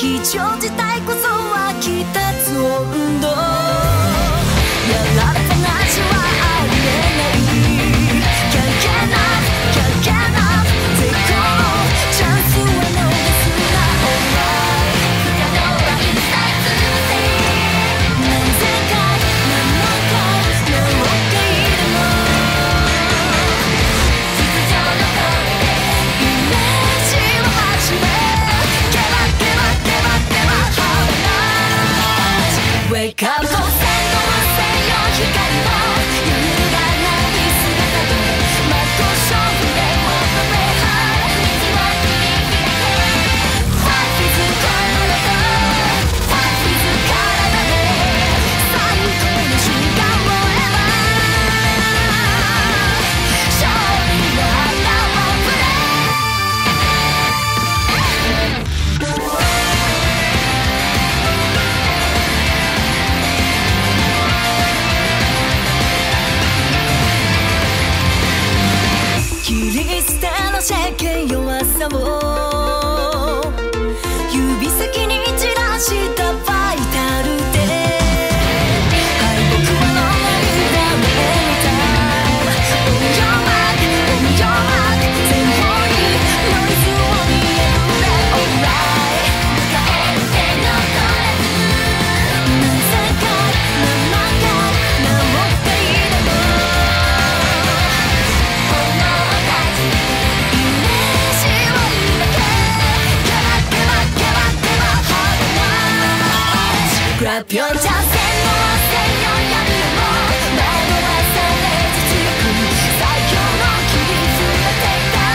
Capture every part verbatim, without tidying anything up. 非常事態こそはきたつ温度。やられた街はありえない。Can't get up, can't get up, take off. チャンスは逃すな Alright. 不可能は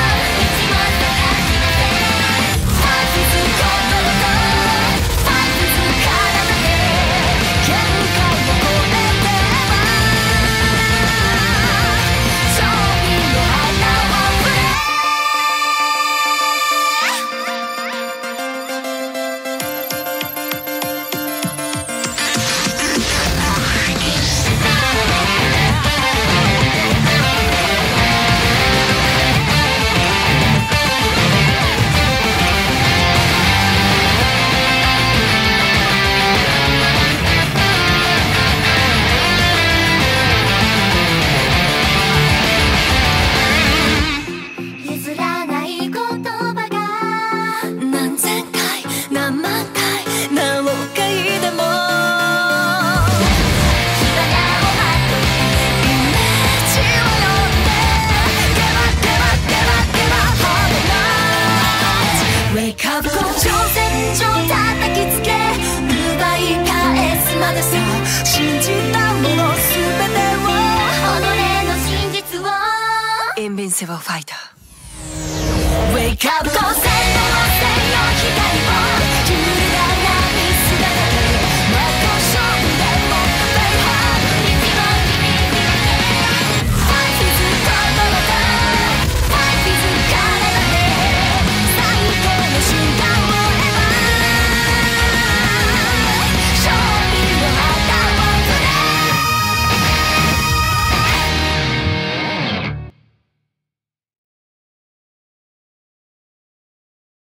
一切全て。何千回、何万回、何億回でも。地図上の通りでイメージを始め。ゲバゲバゲバゲバ How about? Wake up. 世間弱さを指先に散らしたバイタルで敗北はノーマルだめみたい。 On your mark, on your mark, 前方にノイズを見破れ Alright. 迎える手の取らず何千回、何万回、何億回でも。炎たちGrab your chance and Invinsible Fighter. Wake up, ごせんの光。